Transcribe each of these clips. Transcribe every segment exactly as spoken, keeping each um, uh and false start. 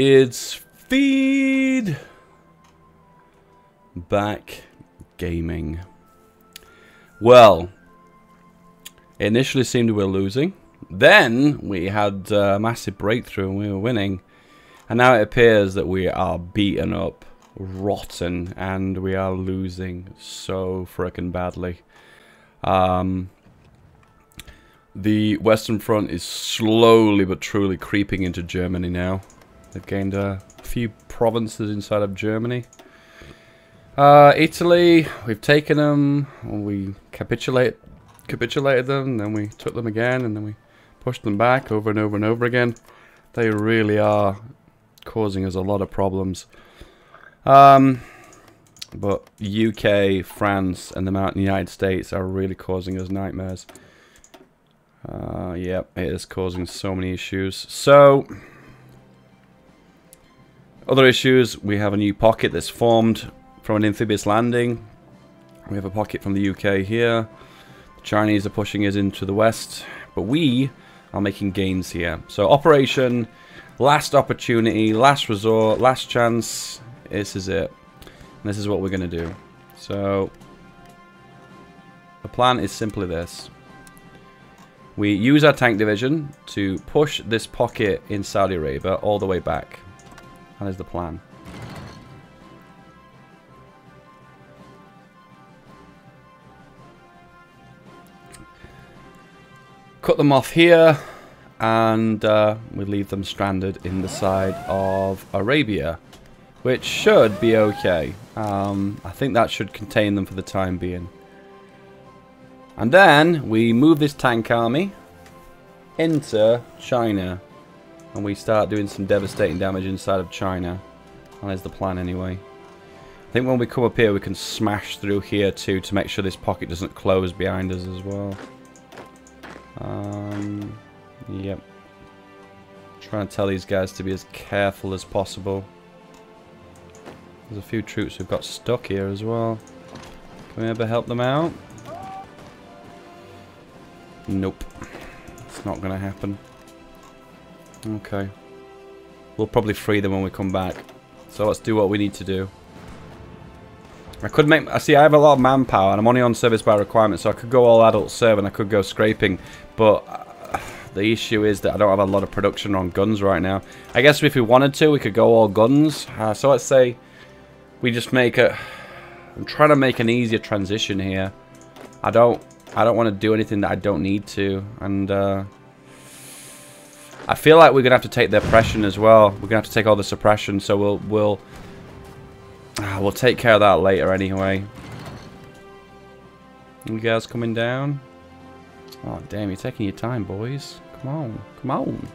It's FeedBackGaming. Well, it initially seemed we were losing. Then we had a massive breakthrough and we were winning. And now it appears that we are beaten up, rotten, and we are losing so frickin' badly. Um... The Western Front is slowly but truly creeping into Germany now. They've gained a few provinces inside of Germany. Uh, Italy, we've taken them. We capitulate, capitulated them, then we took them again, and then we pushed them back over and over and over again. They really are causing us a lot of problems. Um, but U K, France, and the United States are really causing us nightmares. Uh, yeah, it is causing so many issues. So, other issues, we have a new pocket that's formed from an amphibious landing. We have a pocket from the U K here. The Chinese are pushing us into the west, but we are making gains here. So, operation, last opportunity, last resort, last chance. This is it. And this is what we're going to do. So, the plan is simply this. We use our tank division to push this pocket in Saudi Arabia all the way back. That is the plan. Cut them off here, and uh, we leave them stranded in the side of Arabia, which should be okay. Um, I think that should contain them for the time being. And then we move this tank army into China. And we start doing some devastating damage inside of China. That is the plan anyway. I think when we come up here we can smash through here too to make sure this pocket doesn't close behind us as well. Um, yep. Trying to tell these guys to be as careful as possible. There's a few troops who've got stuck here as well. Can we ever help them out? Nope. It's not going to happen. Okay. We'll probably free them when we come back. So let's do what we need to do. I could make... I see, I have a lot of manpower, and I'm only on service by requirement, so I could go all adult serve, and I could go scraping. But uh, the issue is that I don't have a lot of production on guns right now. I guess if we wanted to, we could go all guns. Uh, so let's say we just make a... I'm trying to make an easier transition here. I don't... I don't want to do anything that I don't need to, and uh, I feel like we're gonna have to take the oppression as well. We're gonna have to take all the suppression, so we'll we'll uh, we'll take care of that later anyway. You guys coming down? Oh damn! You're taking your time, boys. Come on, come on.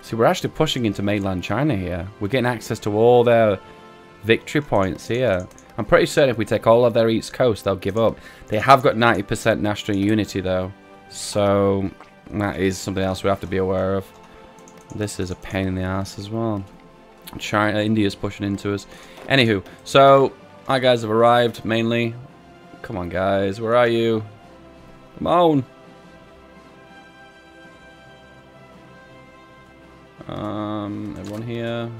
See, we're actually pushing into mainland China here. We're getting access to all their victory points here. I'm pretty certain if we take all of their east coast, they'll give up. They have got ninety percent national unity, though. So, that is something else we have to be aware of. This is a pain in the ass as well. China, India's pushing into us. Anywho, so, our guys have arrived, mainly. Come on, guys. Where are you? Come on. Um, everyone here.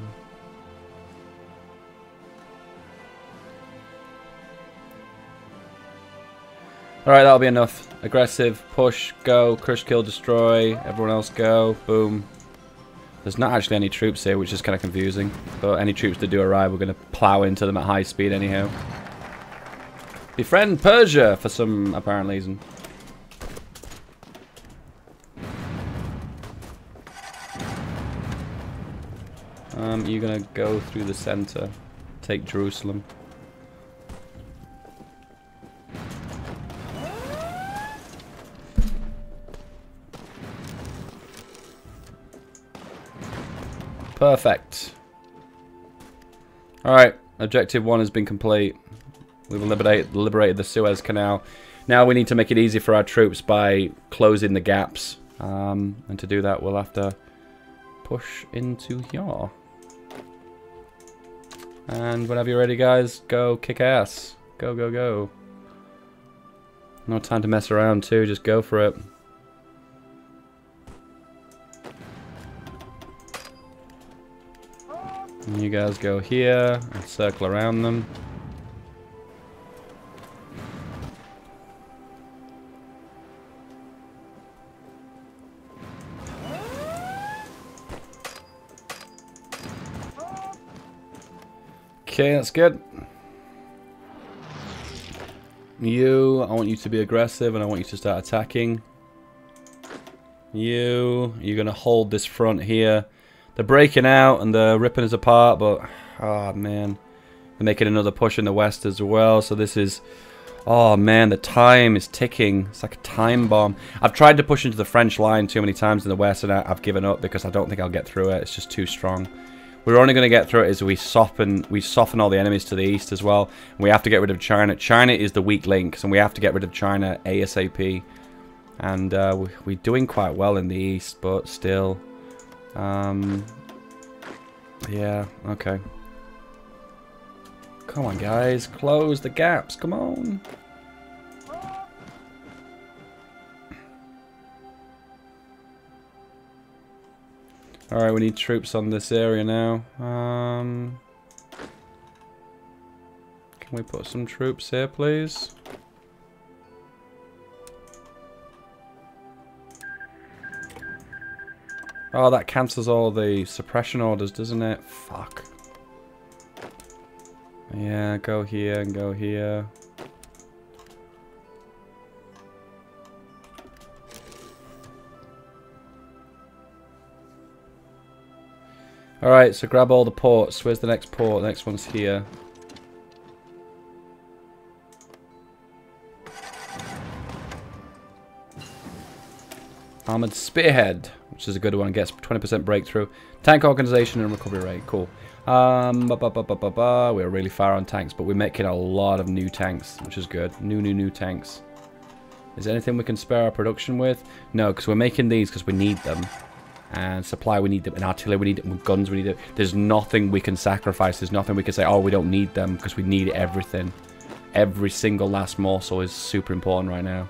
Alright, that'll be enough. Aggressive, push, go, crush, kill, destroy, everyone else go, boom. There's not actually any troops here, which is kind of confusing. But any troops that do arrive, we're going to plow into them at high speed anyhow. Befriend Persia for some apparent reason. Um, you're going to go through the center, take Jerusalem. Perfect. Alright, objective one has been complete. We've liberated, liberated the Suez Canal. Now we need to make it easy for our troops by closing the gaps. Um, and to do that, we'll have to push into here. And whenever you're ready, guys, go kick ass. Go, go, go. No time to mess around, too. Just go for it. And you guys go here and circle around them. Okay, that's good. You, I want you to be aggressive and I want you to start attacking. You, you're going to hold this front here. They're breaking out and they're ripping us apart, but, oh man. They're making another push in the west as well, so this is, oh man, the time is ticking. It's like a time bomb. I've tried to push into the French line too many times in the west and I, I've given up because I don't think I'll get through it. It's just too strong. We're only going to get through it as we soften we soften all the enemies to the east as well. And we have to get rid of China. China is the weak link, and we have to get rid of China ASAP. And uh, we, we're doing quite well in the east, but still. Um, yeah, okay. Come on, guys. Close the gaps. Come on. Alright, we need troops on this area now. Um, can we put some troops here, please? Oh, that cancels all the suppression orders, doesn't it? Fuck. Yeah, go here and go here. Alright, so grab all the ports. Where's the next port? The next one's here. Armoured Spearhead, which is a good one. Gets twenty percent breakthrough. Tank organization and recovery rate. Cool. Um, ba, ba, ba, ba, ba, ba. We're really far on tanks, but we're making a lot of new tanks, which is good. New, new, new tanks. Is there anything we can spare our production with? No, because we're making these because we need them. And supply, we need them. And artillery, we need them. And guns, we need them. There's nothing we can sacrifice. There's nothing we can say, oh, we don't need them, because we need everything. Every single last morsel is super important right now.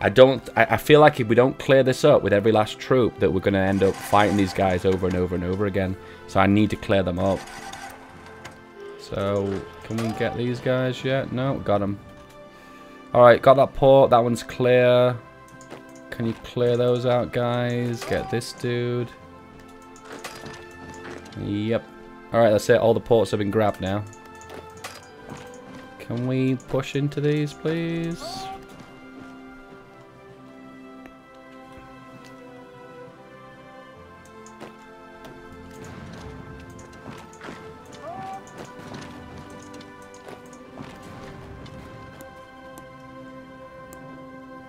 I don't... I, I feel like if we don't clear this up with every last troop, that we're going to end up fighting these guys over and over and over again. So I need to clear them up. So, can we get these guys yet? No, got them. Alright, got that port. That one's clear. Can you clear those out, guys? Get this dude. Yep. Alright, that's it. All the ports have been grabbed now. Can we push into these, please?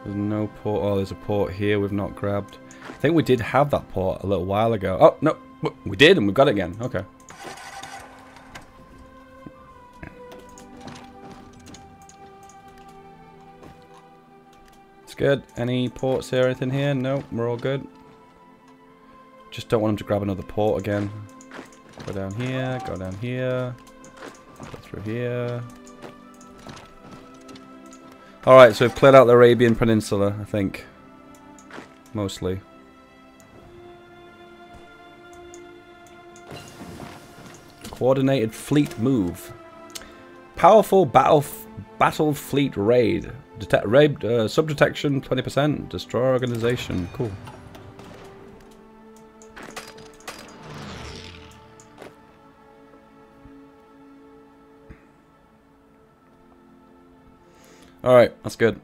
No port. Oh, there's a port here we've not grabbed. I think we did have that port a little while ago. Oh, no. We did, and we got it again. Okay. It's good. Any ports here? Anything here? No, we're all good. Just don't want them to grab another port again. Go down here. Go down here. Go through here. Alright, so we've cleared out the Arabian Peninsula, I think. Mostly. Coordinated fleet move. Powerful battle, f battle fleet raid. Detect raid uh, subdetection twenty percent. Destroy organization. Cool. Alright, that's good.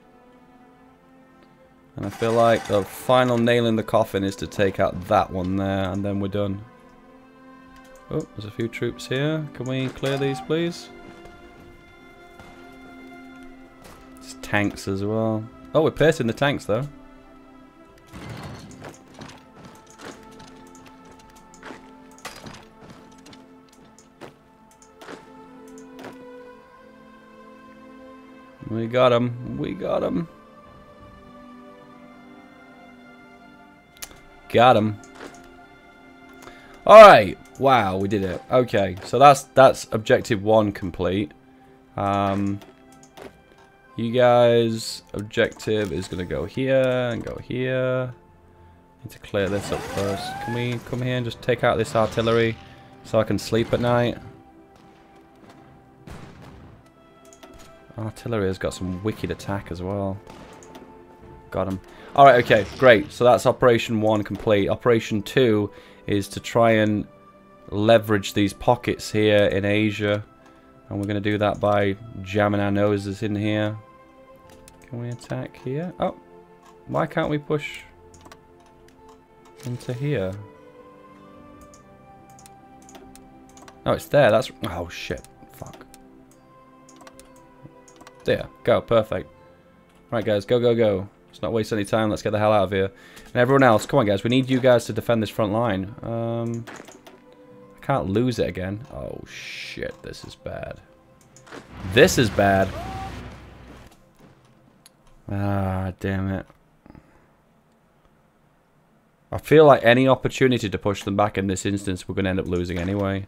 And I feel like the final nail in the coffin is to take out that one there, and then we're done. Oh, there's a few troops here. Can we clear these, please? There's tanks as well. Oh, we're piercing the tanks, though. We got him. We got him. Got him. Alright. Wow, we did it. Okay, so that's that's objective one complete. Um, you guys, objective is going to go here and go here. Need to clear this up first. Can we come here and just take out this artillery so I can sleep at night? Artillery has got some wicked attack as well. Got him. Alright, okay, great. So that's Operation one complete. Operation two is to try and leverage these pockets here in Asia. And we're going to do that by jamming our noses in here. Can we attack here? Oh, why can't we push into here? Oh, it's there. That's... oh, shit. Fuck. There. Go. Perfect. Right, guys. Go, go, go. Let's not waste any time. Let's get the hell out of here. And everyone else, come on, guys. We need you guys to defend this front line. Um, I can't lose it again. Oh, shit. This is bad. This is bad. Ah, damn it. I feel like any opportunity to push them back in this instance, we're going to end up losing anyway.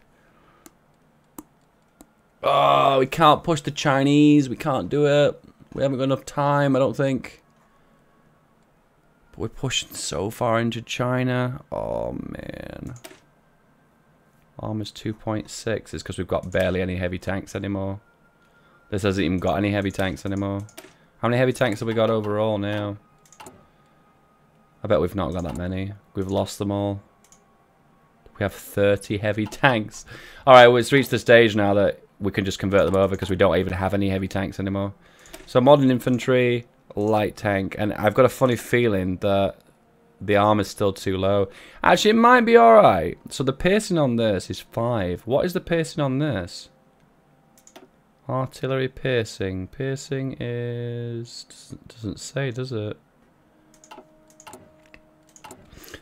Oh, we can't push the Chinese. We can't do it. We haven't got enough time, I don't think. We're pushing so far into China. Oh, man. Armor's two point six. It's because we've got barely any heavy tanks anymore. This hasn't even got any heavy tanks anymore. How many heavy tanks have we got overall now? I bet we've not got that many. We've lost them all. We have thirty heavy tanks. All right, well, it's reached the stage now that we can just convert them over because we don't even have any heavy tanks anymore. So modern infantry... light tank, and I've got a funny feeling that the arm is still too low. Actually, it might be alright. So the piercing on this is five. What is the piercing on this? Artillery piercing. Piercing is... doesn't say, does it?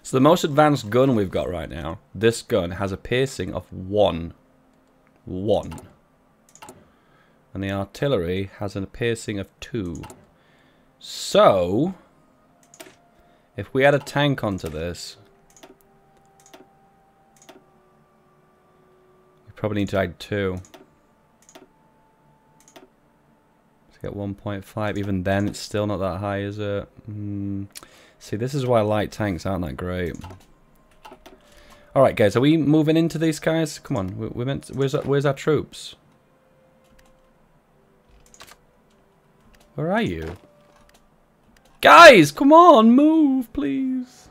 So the most advanced gun we've got right now, this gun, has a piercing of one. One. And the artillery has a piercing of two. So, if we add a tank onto this, we probably need to add two. Let's get one point five. Even then, it's still not that high, is it? Mm. See, this is why light tanks aren't that great. Alright, guys, are we moving into these guys? Come on, we're meant to, where's, our, where's our troops? Where are you? Guys, come on, move, please.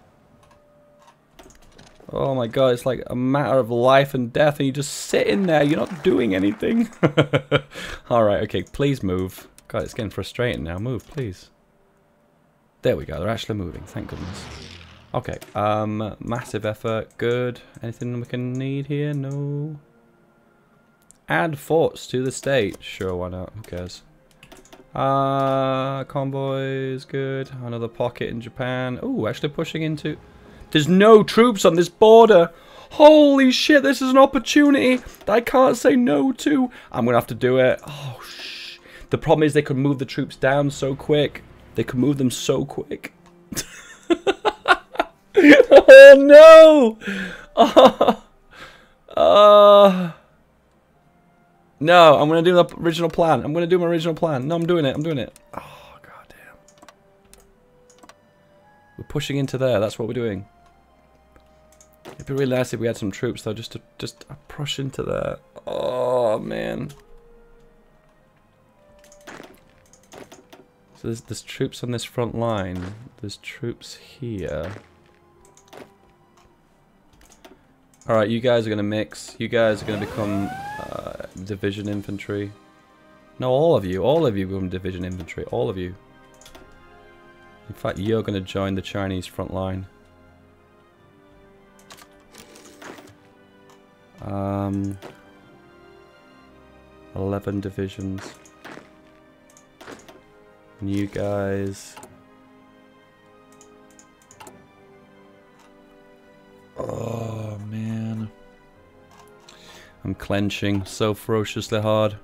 Oh my god, it's like a matter of life and death, and you just sit in there, you're not doing anything. Alright, okay, please move. God, it's getting frustrating now. Move, please. There we go, they're actually moving, thank goodness. Okay, um, massive effort, good. Anything we can need here? No. Add forts to the state. Sure, why not? Who cares? Uh, convoys, good. Another pocket in Japan. Ooh, actually pushing into... there's no troops on this border! Holy shit, this is an opportunity that I can't say no to! I'm gonna have to do it. Oh, shh. The problem is they could move the troops down so quick. They could move them so quick. Oh, no! Oh, uh... no, I'm going to do the original plan. I'm going to do my original plan. No, I'm doing it. I'm doing it. Oh, goddamn. We're pushing into there. That's what we're doing. It'd be really nice if we had some troops, though, just to just push into there. Oh, man. So there's, there's troops on this front line. There's troops here. Alright, you guys are going to mix. You guys are going to become... Uh, division infantry. No, all of you. All of you become division infantry. All of you. In fact, you're going to join the Chinese front line. Um, eleven divisions. And you guys... oh, man. I'm clenching so ferociously hard.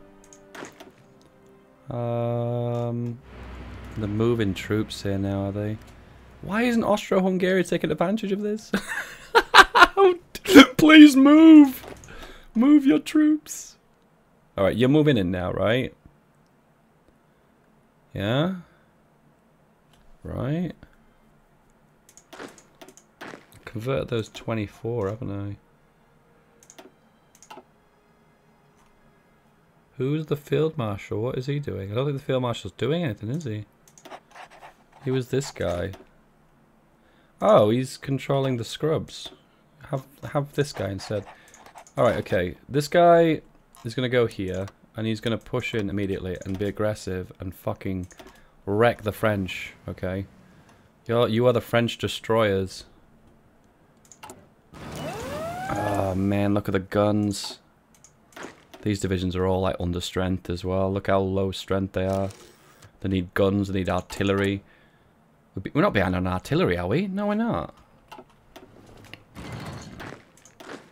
Um, they're moving troops here now, are they? Why isn't Austro-Hungary taking advantage of this? Please move! Move your troops! Alright, you're moving in now, right? Yeah? Right? converted those twenty-four, haven't I? Who's the field marshal? What is he doing? I don't think the field marshal's doing anything, is he? He was this guy. Oh, he's controlling the scrubs. Have have this guy instead. Alright, okay. This guy is going to go here, and he's going to push in immediately and be aggressive and fucking wreck the French, okay? You're, you are the French destroyers. Ah, oh, man, look at the guns. These divisions are all, like, under strength as well. Look how low strength they are. They need guns, they need artillery. We're not behind on artillery, are we? No, we're not.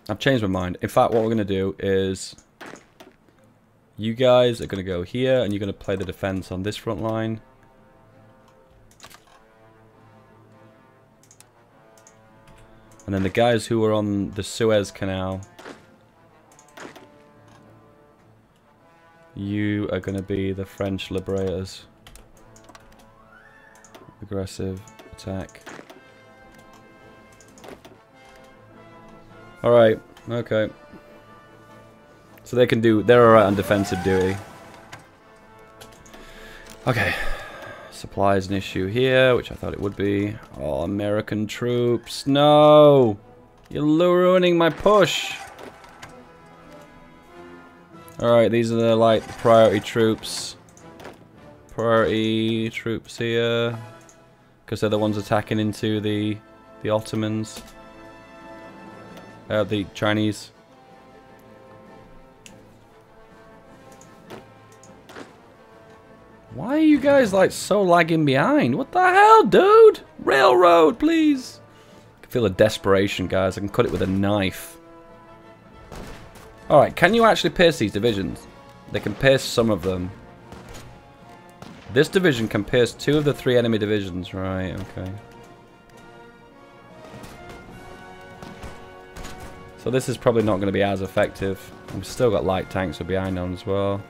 I've changed my mind. In fact, what we're going to do is... you guys are going to go here, and you're going to play the defense on this front line. And then the guys who are on the Suez Canal... you are going to be the French liberators. Aggressive attack. Alright, okay. So they can do, they're alright on defensive duty. Okay. Supply is an issue here, which I thought it would be. Oh, American troops. No! You're ruining my push! Alright, these are the, like, priority troops. Priority troops here. Because they're the ones attacking into the the Ottomans. Uh, the Chinese. Why are you guys, like, so lagging behind? What the hell, dude? Railroad, please. I can feel the desperation, guys. I can cut it with a knife. Alright, can you actually pierce these divisions? They can pierce some of them. This division can pierce two of the three enemy divisions. Right, okay. So this is probably not going to be as effective. We've still got light tanks behind on as well.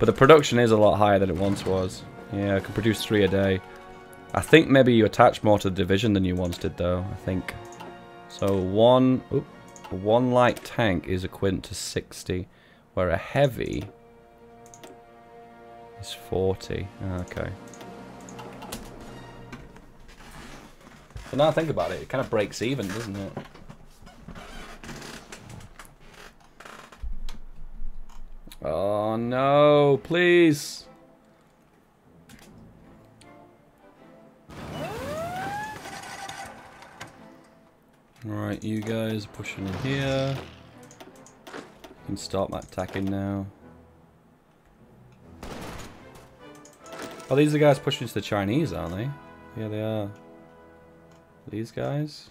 But the production is a lot higher than it once was. Yeah, I can produce three a day. I think maybe you attach more to the division than you once did though, I think. So one, oop, one light tank is equivalent to sixty, where a heavy is forty. Okay. So now I think about it, it kind of breaks even, doesn't it? Oh no, please! Alright, you guys are pushing in here. You can start attacking now. Oh, these are the guys pushing to the Chinese, aren't they? Yeah, they are. These guys?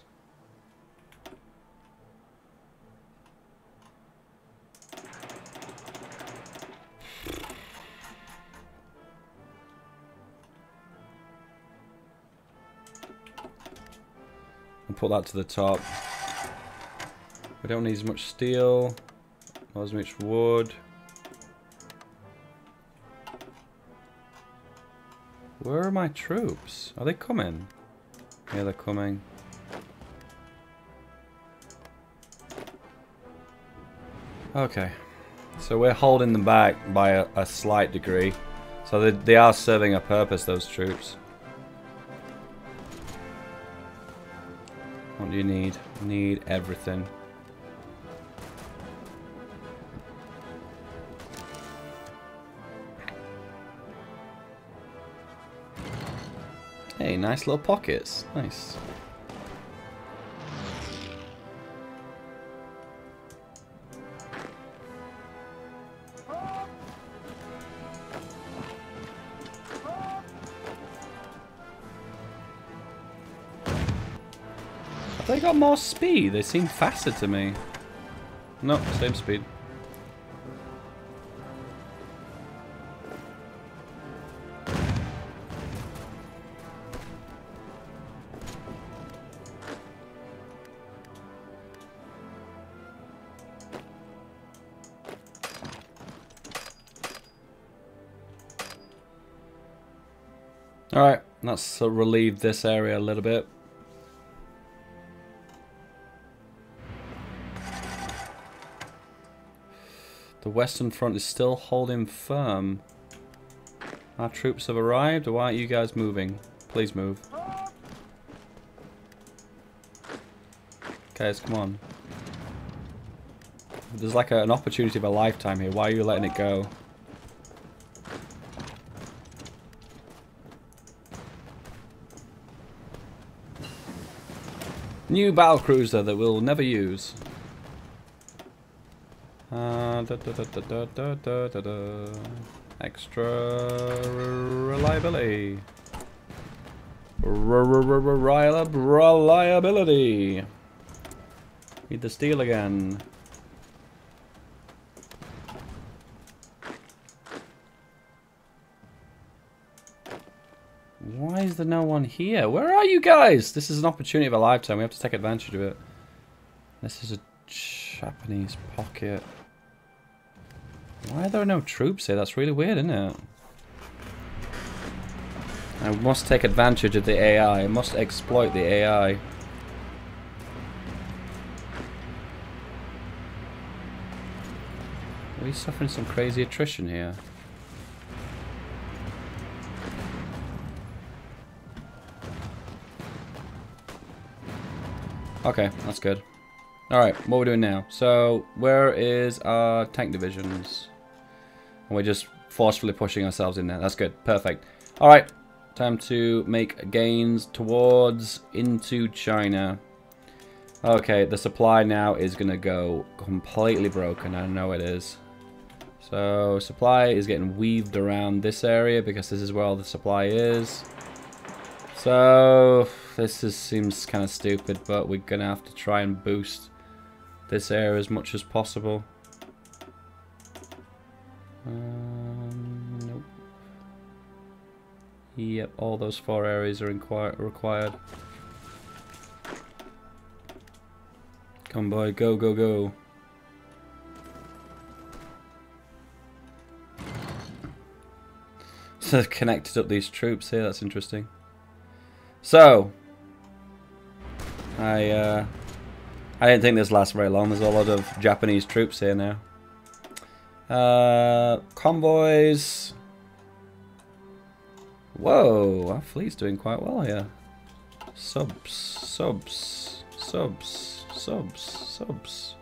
Put that to the top. We don't need as much steel, not as much wood. Where are my troops? Are they coming? Yeah, they're coming. Okay, so we're holding them back by a, a slight degree. So they, they are serving a purpose, those troops. What do you need? Need everything. Hey, nice little pockets. Nice. They got more speed. They seem faster to me. No, same speed. All right, let's relieve this area a little bit. The Western Front is still holding firm. Our troops have arrived. Why aren't you guys moving? Please move. Guys, come on. There's like a, an opportunity of a lifetime here. Why are you letting it go? New battlecruiser that we'll never use. Uh, da, da, da, da, da, da, da, da. Extra reliability. Reliability. Need the steel again. Why is there no one here? Where are you guys? This is an opportunity of a lifetime. We have to take advantage of it. This is a Japanese pocket. Why are there no troops here? That's really weird, isn't it? I must take advantage of the A I. I must exploit the A I. We're suffering some crazy attrition here. Okay, that's good. Alright, what are we doing now? So, where is our tank divisions? And we're just forcefully pushing ourselves in there. That's good. Perfect. Alright, time to make gains towards into China. Okay, the supply now is going to go completely broken. I know it is. So, supply is getting weaved around this area because this is where all the supply is. So, this is, seems kind of stupid, but we're going to have to try and boost this area as much as possible. Um, nope. Yep, all those four areas are inquir- required. Come boy, go, go, go. So they've connected up these troops here, that's interesting. So, I uh, I didn't think this lasts very long. There's a lot of Japanese troops here now. Uh, convoys. Whoa, our fleet's doing quite well here. Subs, subs, subs, subs, subs.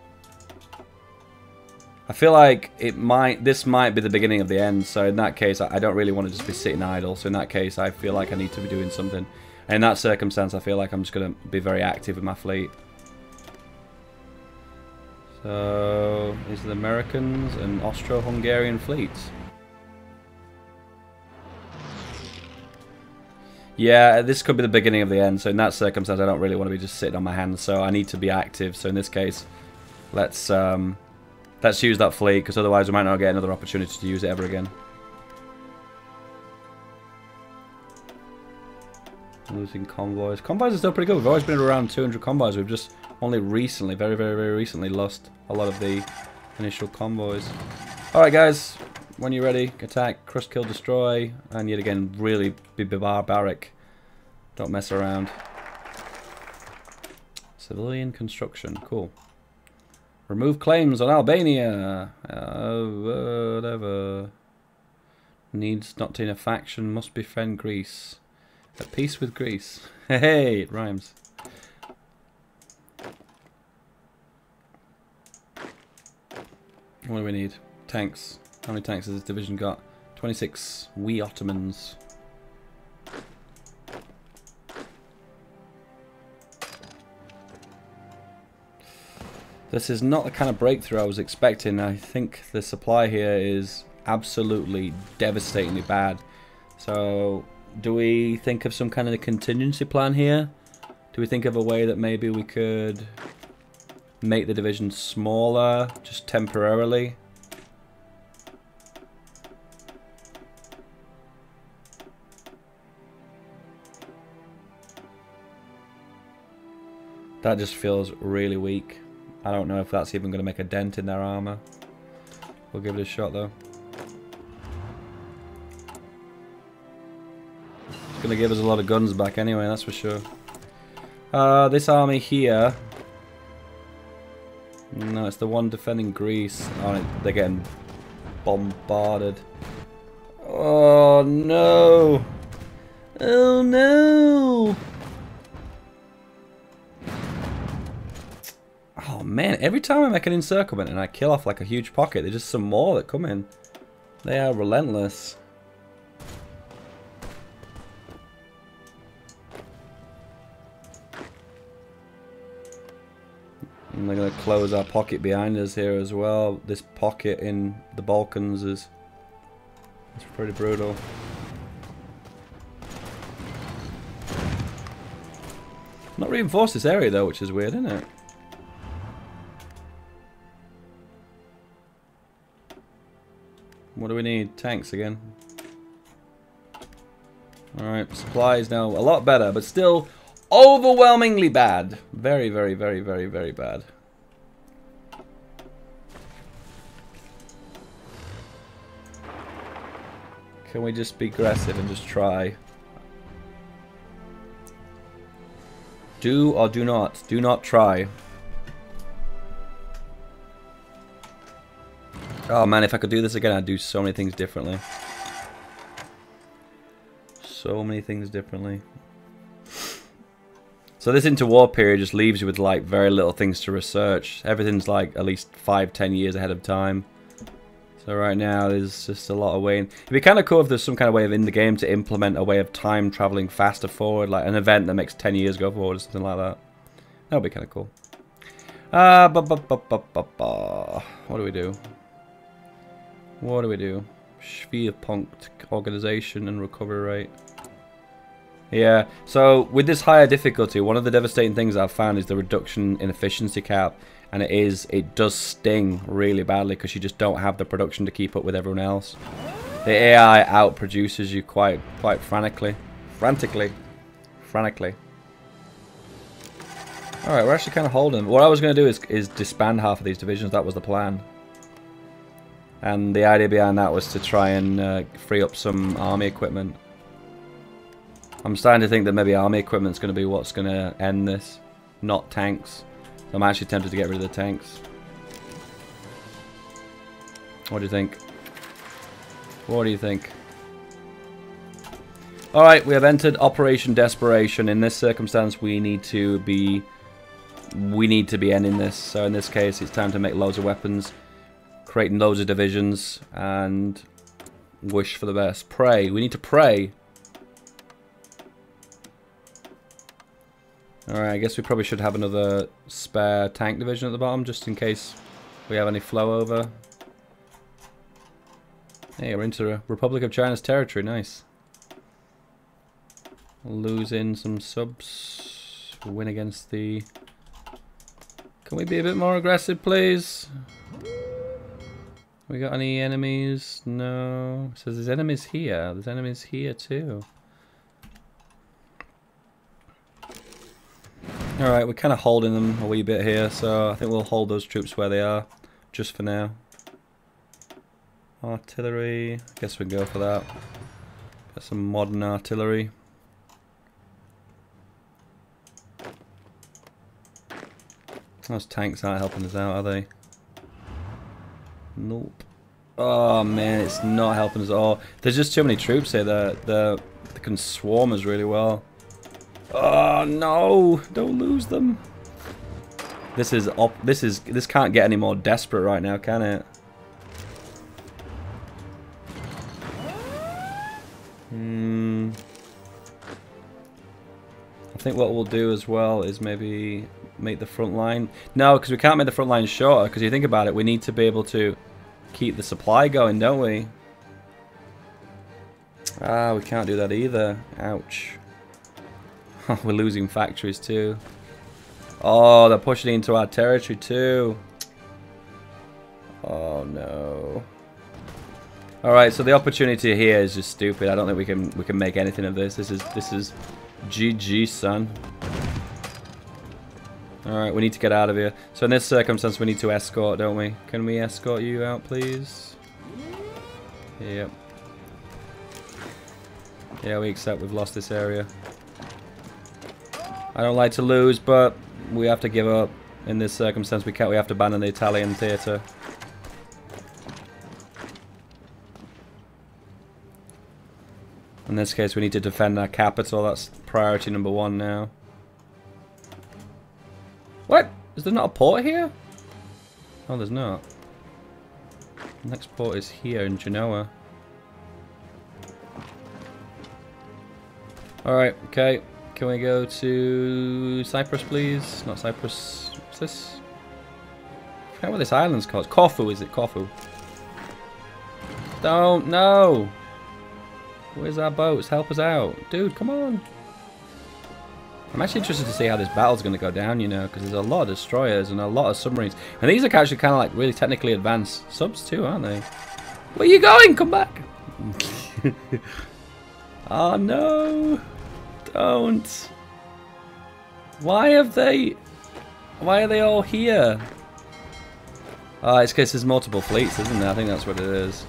I feel like it might. This might be the beginning of the end. So in that case, I don't really want to just be sitting idle. So in that case, I feel like I need to be doing something. In that circumstance, I feel like I'm just going to be very active with my fleet. So, these are the Americans and Austro-Hungarian fleets. Yeah, this could be the beginning of the end. So in that circumstance, I don't really want to be just sitting on my hands. So I need to be active. So in this case, let's um, let's use that fleet, because otherwise we might not get another opportunity to use it ever again. Losing convoys. Convoys are still pretty good. We've always been around two hundred convoys. We've just only recently, very, very, very recently lost a lot of the initial convoys. Alright guys, when you're ready, attack, crush, kill, destroy, and yet again, really be barbaric. Don't mess around. Civilian construction. Cool. Remove claims on Albania. Uh, whatever. Needs not in a faction, must befriend Greece. At peace with Greece. Hey, it rhymes. What do we need? Tanks. How many tanks has this division got? twenty-six. We Ottomans. This is not the kind of breakthrough I was expecting. I think the supply here is absolutely devastatingly bad. So, do we think of some kind of a contingency plan here? Do we think of a way that maybe we could make the division smaller, just temporarily? That just feels really weak. I don't know if that's even going to make a dent in their armor. We'll give it a shot though. Gonna give us a lot of guns back anyway, that's for sure. Uh, this army here No, it's the one defending Greece. Oh, they're getting bombarded. Oh no! Oh no! Oh man, every time I make an encirclement and I kill off like a huge pocket, there's just some more that come in. They are relentless. And they're going to close our pocket behind us here as well. This pocket in the Balkans is it's pretty brutal. Not reinforced this area though, which is weird, isn't it? What do we need? Tanks again. Alright, supplies now a lot better, but still overwhelmingly bad. Very, very, very, very, very bad. Can we just be aggressive and just try? Do or do not. Do not try. Oh man, if I could do this again, I'd do so many things differently. So many things differently. So this interwar period just leaves you with like very little things to research. Everything's like at least five, ten years ahead of time. So right now there's just a lot of way in. It'd be kind of cool if there's some kind of way of in the game to implement a way of time traveling faster forward, like an event that makes ten years go forward or something like that. That would be kind of cool. Uh, ba, ba, ba, ba, ba, ba. What do we do? What do we do? Schwerpunkt organization and recovery rate. Yeah, so with this higher difficulty, one of the devastating things I've found is the reduction in efficiency cap. And it is, it does sting really badly because you just don't have the production to keep up with everyone else. The A I outproduces you quite, quite frantically. Frantically. Frantically. Alright, we're actually kind of holding. What I was going to do is, is disband half of these divisions. That was the plan. And the idea behind that was to try and uh, free up some army equipment. I'm starting to think that maybe army equipment's going to be what's going to end this, not tanks. I'm actually tempted to get rid of the tanks. What do you think? What do you think? Alright, we have entered Operation Desperation. In this circumstance, we need to be... We need to be ending this. So in this case, it's time to make loads of weapons. Creating loads of divisions and wish for the best. Pray. We need to pray. Alright, I guess we probably should have another spare tank division at the bottom just in case we have any flow over. Hey, we're into the Republic of China's territory. Nice. Losing some subs. Win against the... Can we be a bit more aggressive, please? We got any enemies? No. It says there's enemies here. There's enemies here too. Alright, we're kind of holding them a wee bit here, so I think we'll hold those troops where they are, just for now. Artillery, I guess we can go for that. Got some modern artillery. Those tanks aren't helping us out, are they? Nope. Oh man, it's not helping us at all. There's just too many troops here. They're, they're, they can swarm us really well. Oh no! Don't lose them. This is op this is this can't get any more desperate right now, can it? Hmm. I think what we'll do as well is maybe make the front line. No, because we can't make the front line shorter. Because you think about it, we need to be able to keep the supply going, don't we? Ah, we can't do that either. Ouch. We're losing factories too. Oh, they're pushing into our territory too. Oh no. Alright, so the opportunity here is just stupid. I don't think we can we can make anything of this. This is this is G G, son. Alright, we need to get out of here. So in this circumstance we need to escort, don't we? Can we escort you out, please? Yep. Yeah, we accept we've lost this area. I don't like to lose, but we have to give up. in this circumstance, we can't. We have to ban an Italian theatre. In this case, we need to defend our capital. That's priority number one now. What? Is there not a port here? Oh, there's not. The next port is here in Genoa. Alright, okay. Can we go to Cyprus, please? Not Cyprus. What's this? I forget what this island's called. Corfu, is it? Corfu. Don't know. Where's our boats? Help us out. Dude, come on. I'm actually interested to see how this battle's going to go down, you know, because there's a lot of destroyers and a lot of submarines. And these are actually kind of like really technically advanced subs too, aren't they? Where are you going? Come back! Oh no! Don't! Why have they... Why are they all here? Oh, it's because there's multiple fleets, isn't there? I think that's what it is.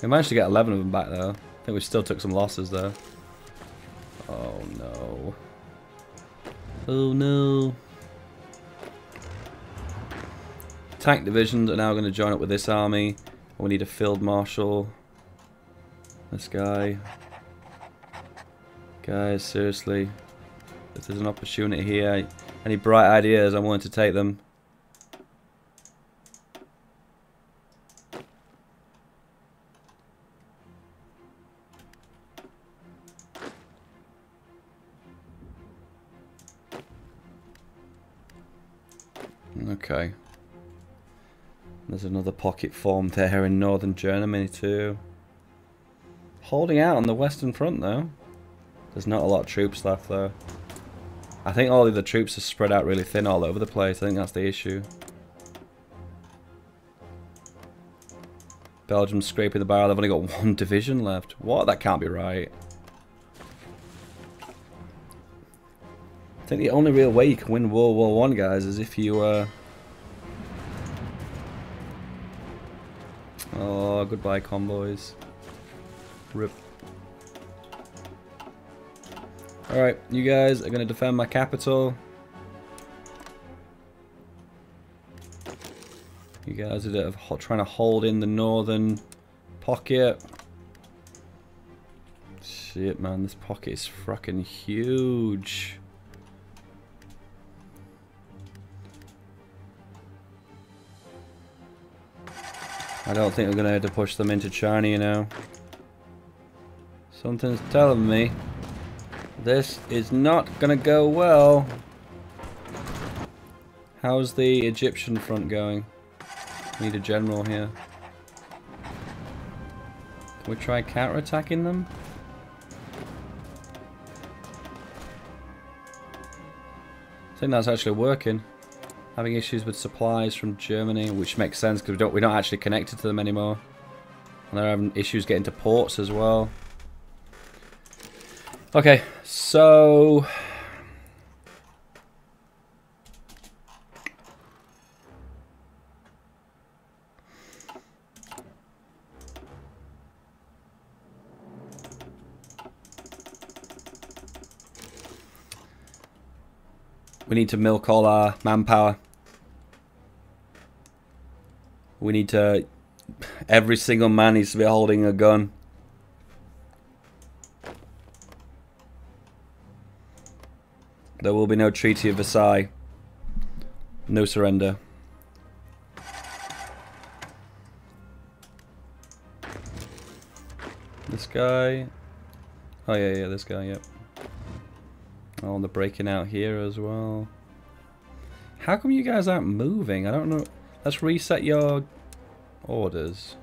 We managed to get eleven of them back though. I think we still took some losses there. Oh no. Oh no. Tank divisions are now going to join up with this army. We need a field marshal. This guy. Guys, seriously. If there's an opportunity here, any bright ideas, I'm willing to take them. Okay. There's another pocket formed there in northern Germany too. Holding out on the western front though. There's not a lot of troops left though. I think all of the troops are spread out really thin all over the place. I think that's the issue. Belgium's scraping the barrel. They've only got one division left. What? That can't be right. I think the only real way you can win World War One, guys, is if you... Uh, Oh, goodbye convoys. Rip. Alright, you guys are going to defend my capital. You guys are trying to hold in the northern pocket. Shit, man, this pocket is fucking huge. I don't think we're going to have to push them into China, you know. Something's telling me this is not going to go well. How's the Egyptian front going? Need a general here. Can we try counter-attacking them? I think that's actually working. Having issues with supplies from Germany, which makes sense because we don't, we're not actually connected to them anymore. And they're having issues getting to ports as well. Okay, so... We need to milk all our manpower. We need to... Every single man needs to be holding a gun. There will be no Treaty of Versailles. No surrender. This guy... Oh yeah, yeah, this guy, yep. Oh, and they're breaking out here as well. How come you guys aren't moving? I don't know. Let's reset your orders.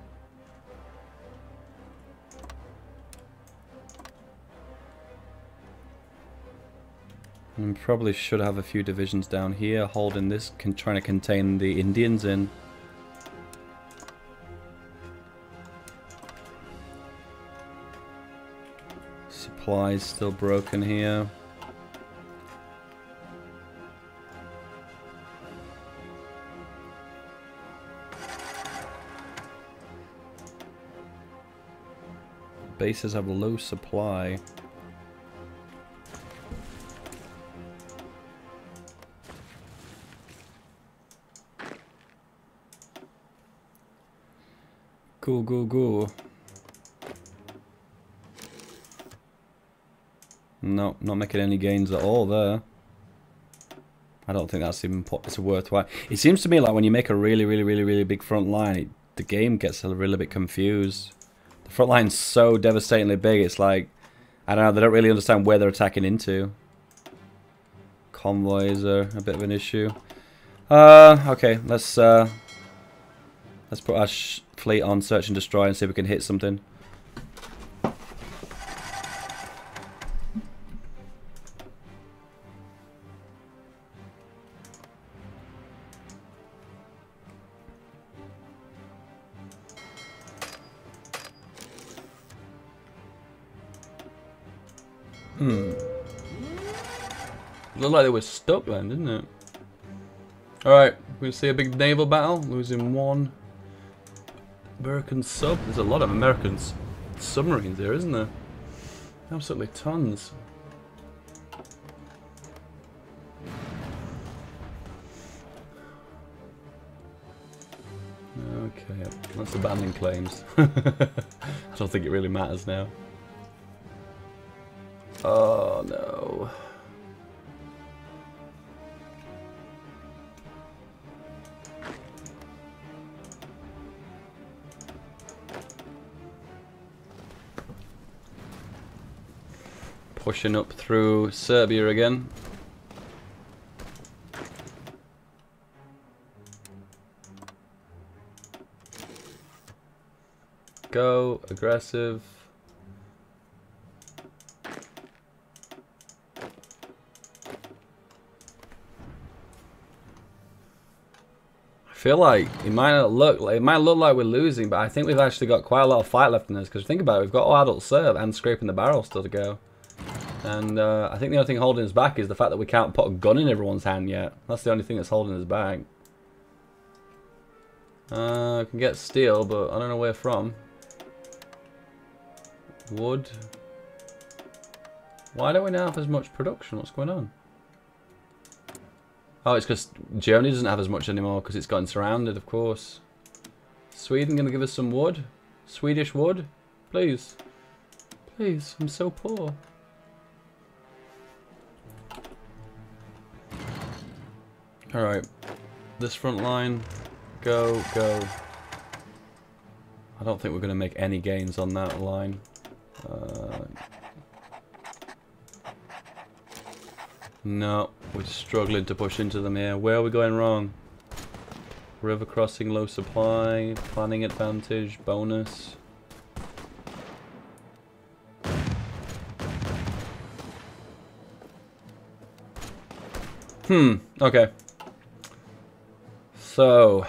And probably should have a few divisions down here holding this, can, trying to contain the Indians in. Supplies still broken here. Bases have low supply. Go, go, go. No, not making any gains at all there. I don't think that's even it's worthwhile. It seems to me like when you make a really, really, really, really big front line, it, the game gets a little bit confused. The front line's so devastatingly big, it's like, I don't know, they don't really understand where they're attacking into. Convoys are a bit of an issue. Uh, okay, let's uh, let's put our sh fleet on search and destroy and see if we can hit something. Hmm. Looked like they were stuck then, didn't it? Alright, we see a big naval battle, losing one American sub. There's a lot of American submarines here, isn't there? Absolutely tons. Okay, let's abandon claims. I don't think it really matters now. Oh no. Pushing up through Serbia again. Go, aggressive. I feel like it might not look like it might look like we're losing, but I think we've actually got quite a lot of fight left in this. Because think about it, we've got all adult serve and scraping the barrel still to go. And uh, I think the only thing holding us back is the fact that we can't put a gun in everyone's hand yet. That's the only thing that's holding us back. Uh, I can get steel, but I don't know where from. Wood. Why don't we now have as much production? What's going on? Oh, it's because Germany doesn't have as much anymore because it's gotten surrounded, of course. Sweden going to give us some wood? Swedish wood? Please. Please, I'm so poor. Alright. This front line. Go, go. I don't think we're going to make any gains on that line. Uh, no. We're struggling to push into them here. Where are we going wrong? River crossing, low supply, planning advantage, bonus. Hmm, okay. So.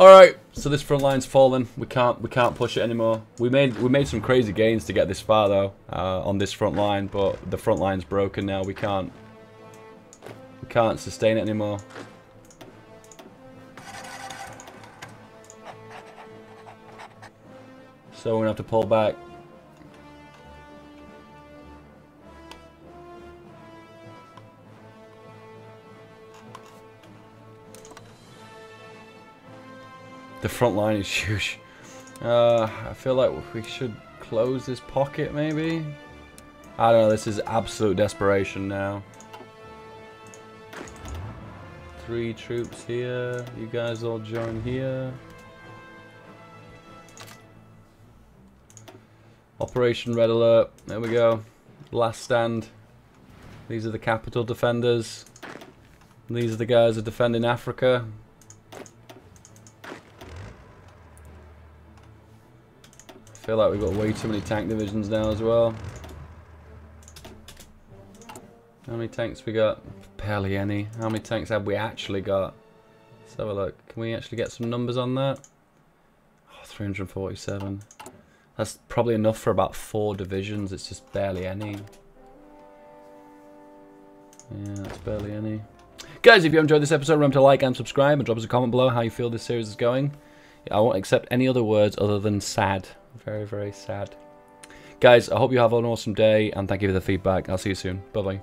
Alright, so this front line's fallen. We can't we can't push it anymore. We made we made some crazy gains to get this far though, uh, on this front line, but the front line's broken now. We can't we can't sustain it anymore. So we're gonna have to pull back. The front line is huge. Uh, I feel like we should close this pocket maybe. I don't know, this is absolute desperation now. Three troops here, you guys all join here. Operation Red Alert, there we go. Last stand. These are the capital defenders. These are the guys who are defending Africa. I feel like we've got way too many tank divisions now as well. How many tanks we got? Barely any. How many tanks have we actually got? Let's have a look. Can we actually get some numbers on that? Oh, three hundred forty-seven. That's probably enough for about four divisions. It's just barely any. Yeah, that's barely any. Guys, if you enjoyed this episode, remember to like and subscribe and drop us a comment below how you feel this series is going. I won't accept any other words other than sad. Very, very sad. Guys, I hope you have an awesome day and thank you for the feedback. I'll see you soon. Bye-bye.